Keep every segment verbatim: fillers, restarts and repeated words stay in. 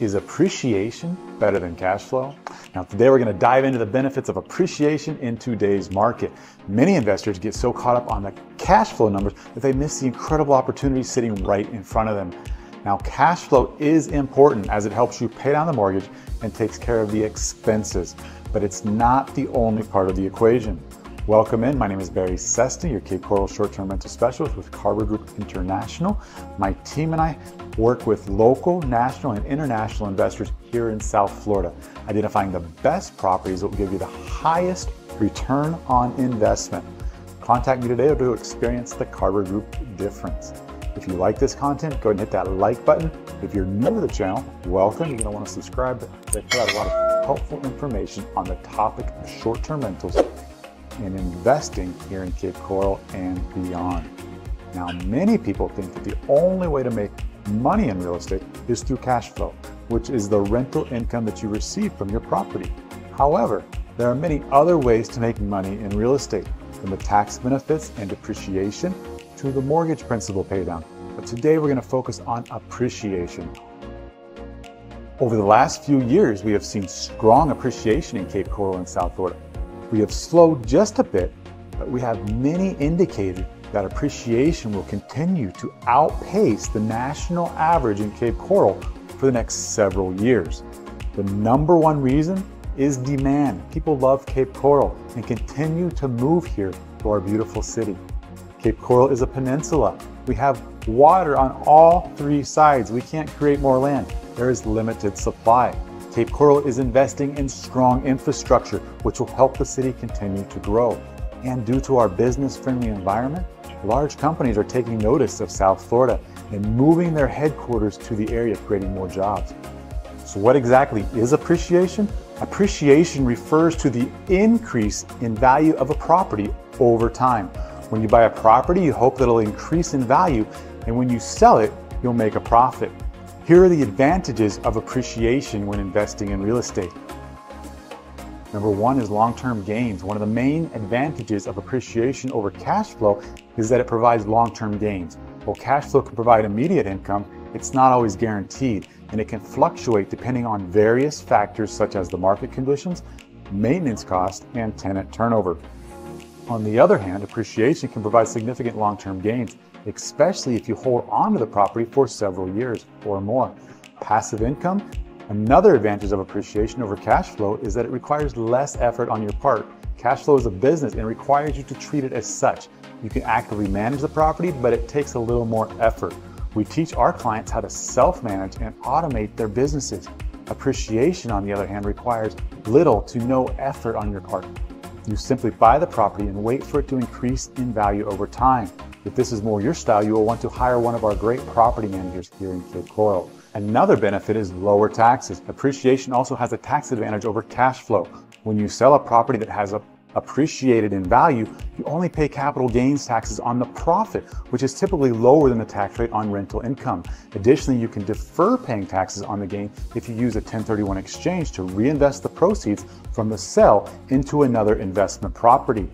Is appreciation better than cash flow? Now today we're going to dive into the benefits of appreciation in today's market. Many investors get so caught up on the cash flow numbers that they miss the incredible opportunity sitting right in front of them. Now cash flow is important as it helps you pay down the mortgage and takes care of the expenses, but it's not the only part of the equation. Welcome in. My name is Berry Cessna, your Cape Coral short-term rental specialist with Karber Group International. My team and I work with local, national, and international investors here in South Florida. Identifying the best properties that will give you the highest return on investment. Contact me today to experience the Karber Group difference. If you like this content, go ahead and hit that like button. If you're new to the channel, welcome. You're going to want to subscribe. They put out a lot of helpful information on the topic of short-term rentals and investing here in Cape Coral and beyond. Now, many people think that the only way to make money in real estate is through cash flow, which is the rental income that you receive from your property. However, there are many other ways to make money in real estate, from the tax benefits and depreciation to the mortgage principal paydown. But today we're going to focus on appreciation. Over the last few years, we have seen strong appreciation in Cape Coral and South Florida. We have slowed just a bit, but we have many indicators that appreciation will continue to outpace the national average in Cape Coral for the next several years. The number one reason is demand. People love Cape Coral and continue to move here to our beautiful city. Cape Coral is a peninsula. We have water on all three sides. We can't create more land. There is limited supply. Cape Coral is investing in strong infrastructure, which will help the city continue to grow. And due to our business-friendly environment, large companies are taking notice of South Florida and moving their headquarters to the area, creating more jobs. So what exactly is appreciation? Appreciation refers to the increase in value of a property over time. When you buy a property, you hope that it'll increase in value, and when you sell it, you'll make a profit. Here are the advantages of appreciation when investing in real estate. Number one is long-term gains. One of the main advantages of appreciation over cash flow is that it provides long-term gains. While cash flow can provide immediate income, it's not always guaranteed, and it can fluctuate depending on various factors such as the market conditions, maintenance costs, and tenant turnover. On the other hand, appreciation can provide significant long-term gains, especially if you hold onto the property for several years or more. Passive income. Another advantage of appreciation over cash flow is that it requires less effort on your part. Cash flow is a business and requires you to treat it as such. You can actively manage the property, but it takes a little more effort. We teach our clients how to self-manage and automate their businesses. Appreciation, on the other hand, requires little to no effort on your part. You simply buy the property and wait for it to increase in value over time. If this is more your style, you will want to hire one of our great property managers here in Cape Coral. Another benefit is lower taxes. Appreciation also has a tax advantage over cash flow. When you sell a property that has appreciated in value, you only pay capital gains taxes on the profit, which is typically lower than the tax rate on rental income. Additionally, you can defer paying taxes on the gain if you use a ten thirty-one exchange to reinvest the proceeds from the sale into another investment property.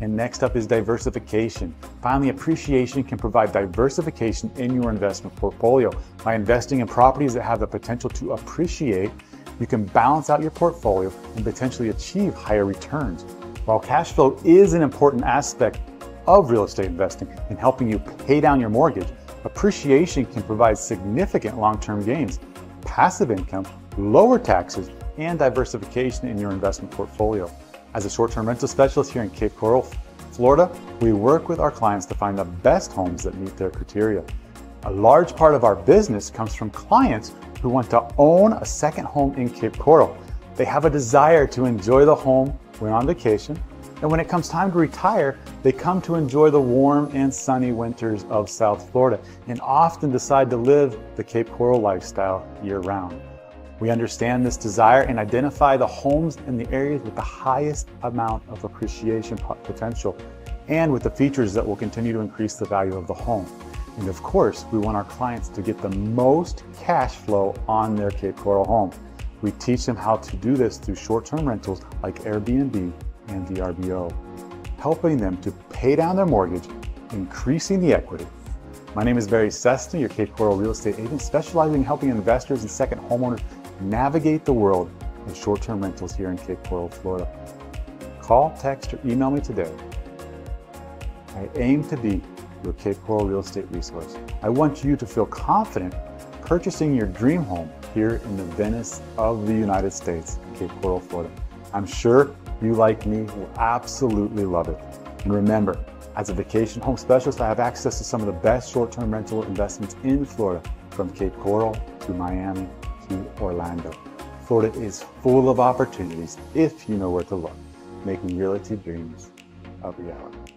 And next up is diversification. Finally, appreciation can provide diversification in your investment portfolio. By investing in properties that have the potential to appreciate, you can balance out your portfolio and potentially achieve higher returns. While cash flow is an important aspect of real estate investing in helping you pay down your mortgage, appreciation can provide significant long-term gains, passive income, lower taxes, and diversification in your investment portfolio. As a short-term rental specialist here in Cape Coral, Florida, we work with our clients to find the best homes that meet their criteria. A large part of our business comes from clients who want to own a second home in Cape Coral. They have a desire to enjoy the home when on vacation, and when it comes time to retire, they come to enjoy the warm and sunny winters of South Florida and often decide to live the Cape Coral lifestyle year-round. We understand this desire and identify the homes in the areas with the highest amount of appreciation potential and with the features that will continue to increase the value of the home. And of course, we want our clients to get the most cash flow on their Cape Coral home. We teach them how to do this through short-term rentals like Airbnb and V R B O, helping them to pay down their mortgage, increasing the equity, My name is Berry Cessna, your Cape Coral real estate agent, specializing in helping investors and second homeowners navigate the world in short-term rentals here in Cape Coral, Florida. Call, text, or email me today. I aim to be your Cape Coral real estate resource. I want you to feel confident purchasing your dream home here in the Venice of the United States, Cape Coral, Florida. I'm sure you, like me, will absolutely love it. And remember, as a vacation home specialist, I have access to some of the best short-term rental investments in Florida, from Cape Coral to Miami to Orlando. Florida is full of opportunities if you know where to look, making realty dreams a reality.